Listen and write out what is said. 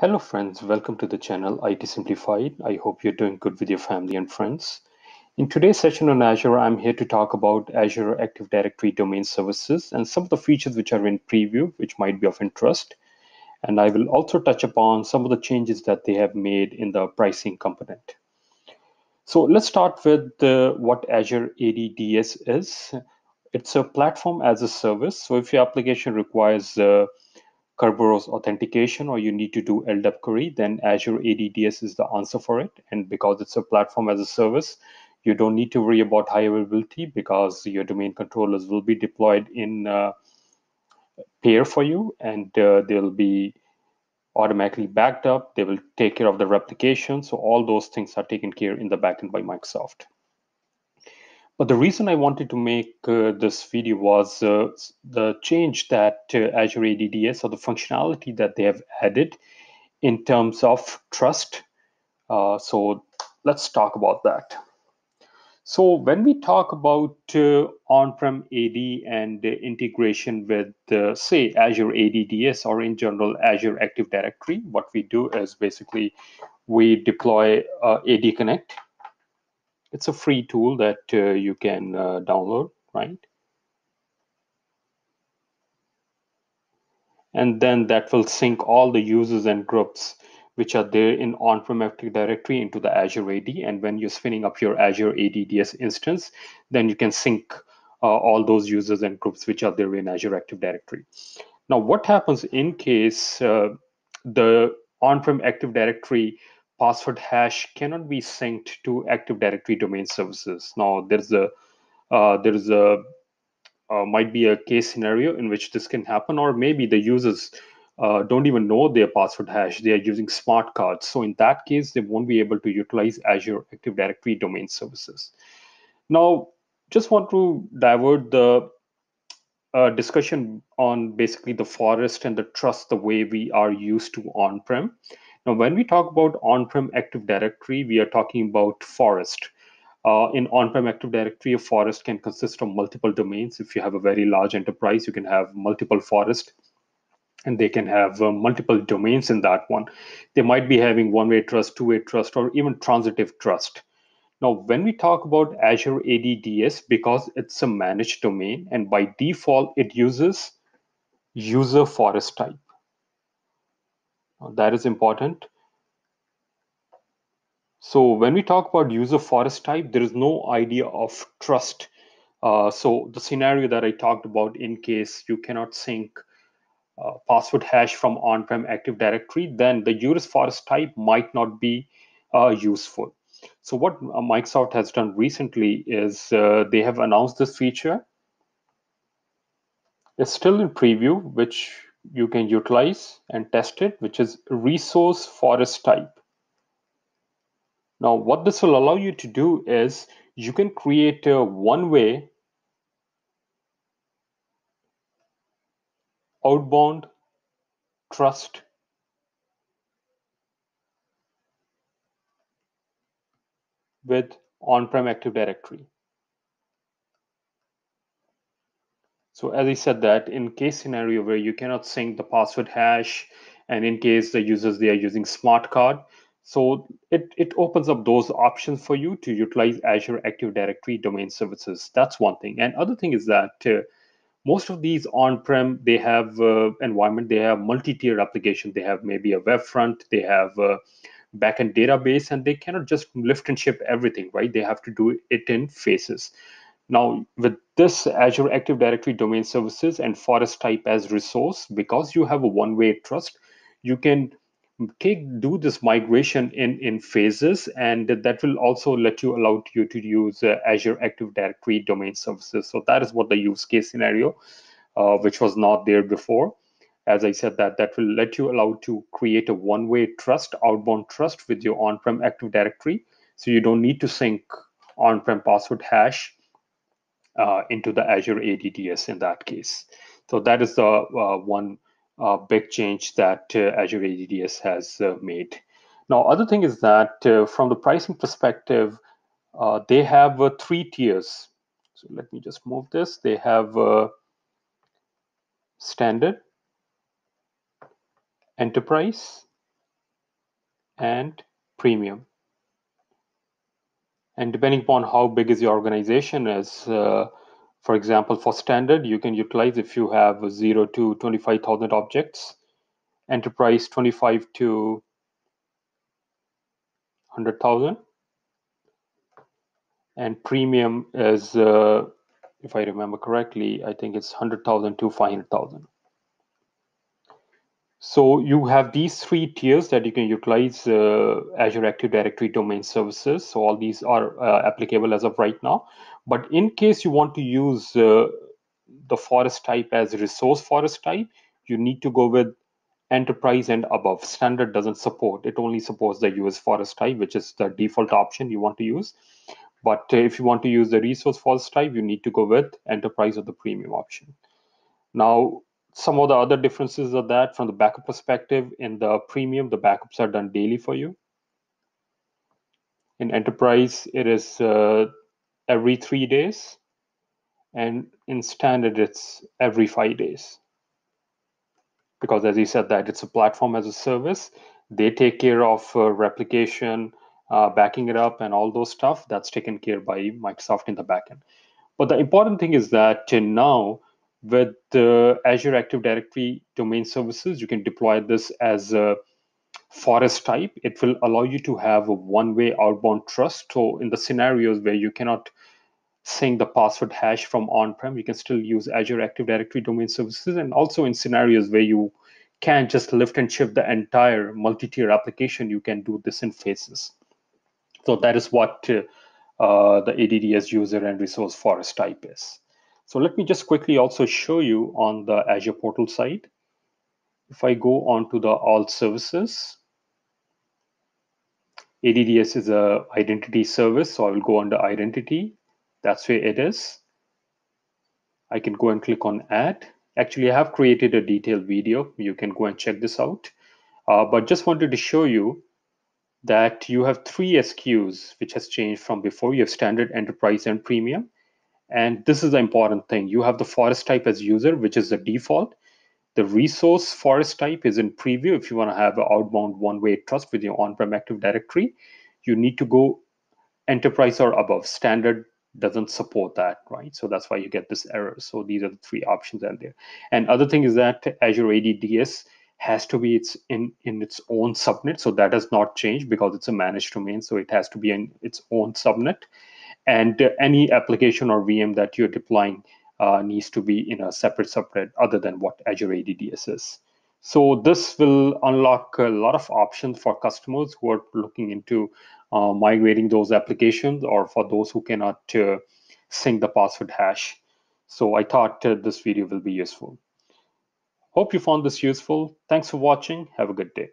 Hello friends, welcome to the channel IT Simplified. I hope you're doing good with your family and friends. In today's session on Azure, I'm here to talk about Azure Active Directory domain services and some of the features which are in preview, which might be of interest. And I will also touch upon some of the changes that they have made in the pricing component. So let's start with what Azure ADDS is. It's a platform as a service. So if your application requires Kerberos authentication, or you need to do LDAP query, then Azure ADDS is the answer for it. And because it's a platform as a service, you don't need to worry about high availability because your domain controllers will be deployed in pair for you, and they'll be automatically backed up. They will take care of the replication. So all those things are taken care in the backend by Microsoft. But the reason I wanted to make this video was the change that Azure ADDS, or the functionality that they have added in terms of trust. So let's talk about that. So when we talk about on-prem AD and integration with, say, Azure ADDS, or in general, Azure Active Directory, what we do is basically we deploy AD Connect. It's a free tool that you can download, right? And then that will sync all the users and groups which are there in on-prem Active Directory into the Azure AD. And when you're spinning up your Azure ADDS instance, then you can sync all those users and groups which are there in Azure Active Directory. Now, what happens in case the on-prem Active Directory password hash cannot be synced to Active Directory domain services? Now, there might be a case scenario in which this can happen, or maybe the users don't even know their password hash. They are using smart cards. So in that case, they won't be able to utilize Azure Active Directory domain services. Now, just want to divert the discussion on basically the forest and the trust, the way we are used to on-prem. Now, when we talk about on-prem Active Directory, we are talking about forest. In on-prem Active Directory, a forest can consist of multiple domains. If you have a very large enterprise, you can have multiple forests, and they can have multiple domains in that one. They might be having one-way trust, two-way trust, or even transitive trust. Now, when we talk about Azure ADDS, because it's a managed domain, and by default, it uses user forest type. That is important. So when we talk about user forest type, there is no idea of trust. So the scenario that I talked about, in case you cannot sync password hash from on-prem Active Directory, then the user forest type might not be useful. So what Microsoft has done recently is they have announced this feature. It's still in preview, which you can utilize and test it, which is resource forest type. Now, what this will allow you to do is you can create a one-way outbound trust with on-prem Active Directory. So as I said, that in case scenario where you cannot sync the password hash, and in case the users, they are using smart card, so it opens up those options for you to utilize Azure Active Directory domain services. That's one thing. And other thing is that most of these on-prem, they have environment, they have multi-tier application, they have maybe a web front, they have a backend database, and they cannot just lift and ship everything, right? They have to do it in phases. Now, with this Azure Active Directory domain services and forest type as resource, because you have a one-way trust, you can do this migration in phases, and that will also allow you to use Azure Active Directory domain services. So that is what the use case scenario, which was not there before. As I said, that will allow you to create a one-way trust, outbound trust with your on-prem Active Directory. So you don't need to sync on-prem password hash into the Azure ADDS in that case. So that is the one big change that Azure ADDS has made. Now, other thing is that from the pricing perspective, they have 3 tiers. So let me just move this. They have standard, enterprise, and premium. And depending upon how big is your organization is, for example, for standard, you can utilize if you have 0 to 25,000 objects, enterprise 25 to 100,000, and premium is, if I remember correctly, I think it's 100,000 to 500,000. So you have these three tiers that you can utilize Azure Active Directory domain services. So all these are applicable as of right now. But in case you want to use the forest type as resource forest type, you need to go with enterprise and above. Standard doesn't support. It only supports the US forest type, which is the default option you want to use. But if you want to use the resource forest type, you need to go with enterprise or the premium option. Now, some of the other differences are that from the backup perspective, in the premium, the backups are done daily for you. In enterprise, it is every 3 days. And in standard, it's every 5 days. Because as you said that, it's a platform as a service. They take care of replication, backing it up and all those stuff. That's taken care of by Microsoft in the backend. But the important thing is that now, with Azure Active Directory domain services, you can deploy this as a forest type. It will allow you to have a one-way outbound trust. So in the scenarios where you cannot sync the password hash from on-prem, you can still use Azure Active Directory domain services. And also in scenarios where you can't just lift and shift the entire multi-tier application, you can do this in phases. So that is what the ADDS user and resource forest type is. So let me just quickly also show you on the Azure portal side. If I go on to the all services, ADDS is an identity service. So I will go under identity. That's where it is. I can go and click on add. Actually, I have created a detailed video. You can go and check this out. But just wanted to show you that you have three SKUs, which has changed from before. You have standard, enterprise, and premium. And this is the important thing. You have the forest type as user, which is the default. The resource forest type is in preview. If you want to have an outbound one-way trust with your on-prem Active Directory, you need to go enterprise or above. Standard doesn't support that, right? So that's why you get this error. So these are the three options out there. And other thing is that Azure ADDS has to be in its own subnet. So that has not changed because it's a managed domain. So it has to be in its own subnet. And any application or VM that you're deploying needs to be in a separate subnet other than what Azure ADDS is. So this will unlock a lot of options for customers who are looking into migrating those applications or for those who cannot sync the password hash. So I thought this video will be useful. Hope you found this useful. Thanks for watching. Have a good day.